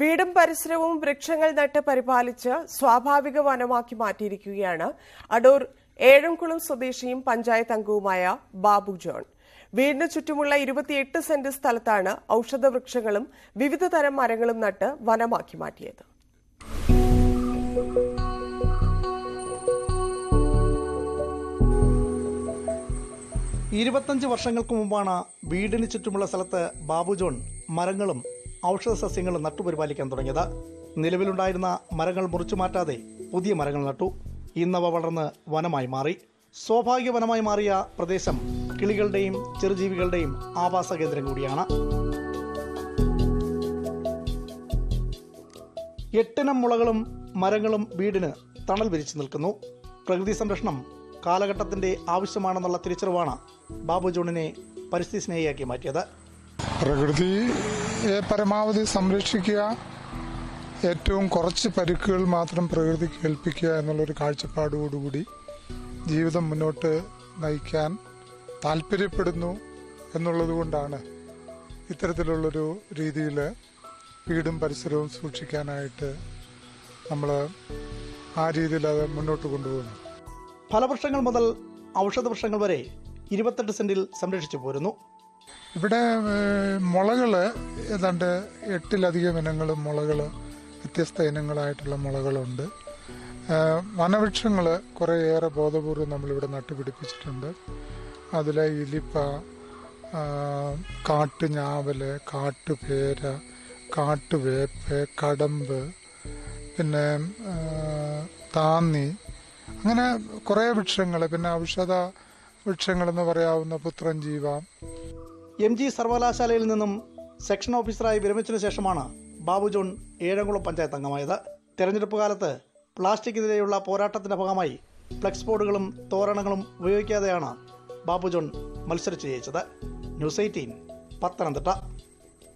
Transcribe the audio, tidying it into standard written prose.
വീടും പരിസരവും വൃക്ഷങ്ങൾ നട്ട് പരിപാലിച്ച് സ്വാഭാവിക വനമാക്കി മാറ്റിയിരിക്കുകയാണ് അടൂർ ഏഴംകുളം സ്വദേശിയും പഞ്ചായത്ത് അംഗവുമായ ബാബു ജോൺ. വീടിന് ചുറ്റുമുള്ള 28 സെന്റ് സ്ഥലത്താണ് ഔഷധ വൃക്ഷങ്ങളും വിവിധ തരം മരങ്ങളും നട്ട് വനമാക്കി മാറ്റിയത്. വർഷങ്ങൾക്ക് മുമ്പാണ് വീടിന് ചുറ്റുമുള്ള സ്ഥലത്ത് ബാബു ജോൺ മരങ്ങളും ഔഷധ സസ്യങ്ങളും നട്ടുപരിപാലിക്കാൻ തുടങ്ങിയത്. നിലവിലുണ്ടായിരുന്ന മരങ്ങൾ മുറിച്ചു മാറ്റാതെ പുതിയ മരങ്ങൾ നട്ടു. ഇന്നവ വളർന്ന് വനമായി മാറി. സ്വാഭാവിക വനമായി മാറിയ പ്രദേശം കിളികളുടെയും ചെറുജീവികളുടെയും ആവാസ കേന്ദ്രം കൂടിയാണ്. 8 ഇനം മുളകളും മരങ്ങളും വീടിന് തണൽ വിരിച്ചു നിൽക്കുന്നു. പ്രകൃതി സംരക്ഷണം കാലഘട്ടത്തിന്റെ ആവശ്യമാണെന്നുള്ള തിരിച്ചറിവാണ് ബാബു ജോണിനെ പരിസ്ഥിതി സ്നേഹിയാക്കി മാറ്റിയത്. പ്രകൃതിയെ പരമാവധി സംരക്ഷിക്കുക, ഏറ്റവും കുറച്ച് പരിക്കുകൾ മാത്രം പ്രകൃതിക്ക് ഏൽപ്പിക്കുക എന്നുള്ളൊരു കാഴ്ചപ്പാടോടുകൂടി ജീവിതം മുന്നോട്ട് നയിക്കാൻ താല്പര്യപ്പെടുന്നു എന്നുള്ളതുകൊണ്ടാണ് ഇത്തരത്തിലുള്ളൊരു രീതിയിൽ വീടും പരിസരവും സൂക്ഷിക്കാനായിട്ട് നമ്മൾ ആ രീതിയിൽ അത് മുന്നോട്ട് കൊണ്ടുപോകുന്നു. ഫലവൃക്ഷങ്ങൾ മുതൽ ഔഷധ വൃക്ഷങ്ങൾ വരെ 28 സെന്റിൽ സംരക്ഷിച്ചു പോരുന്നു. ഇവിടെ മുളകൾ ഏതാണ്ട് 8ലധികം ഇനങ്ങളും മുളകൾ, വ്യത്യസ്ത ഇനങ്ങളായിട്ടുള്ള മുളകളുണ്ട്. വനവൃക്ഷങ്ങൾ കുറേയേറെ ബോധപൂർവ്വം നമ്മളിവിടെ നട്ടുപിടിപ്പിച്ചിട്ടുണ്ട്. അതിൽ ഇലിപ്പ, കാട്ടുഞാവൽ, കാട്ടുപേര, കാട്ടുവേപ്പ്, കടമ്പ്, പിന്നെ താന്നി, അങ്ങനെ കുറേ വൃക്ഷങ്ങൾ. പിന്നെ ഔഷധ വൃക്ഷങ്ങളെന്ന് പറയാവുന്ന പുത്രഞ്ജീവ. MG സർവകലാശാലയിൽ നിന്നും സെക്ഷൻ ഓഫീസറായി വിരമിച്ചതിനു ശേഷമാണ് ബാബു ജോൺ ഏഴംകുളം പഞ്ചായത്ത് അംഗമായത്. തെരഞ്ഞെടുപ്പ് കാലത്ത് പ്ലാസ്റ്റിക്കിനെതിരെയുള്ള പോരാട്ടത്തിന്റെ ഭാഗമായി ഫ്ലെക്സ് ബോർഡുകളും തോരണങ്ങളും ഉപയോഗിക്കാതെയാണ് ബാബു ജോൺ മത്സരിച്ച് ജയിച്ചത്. ന്യൂസ് 18 പത്തനംതിട്ട.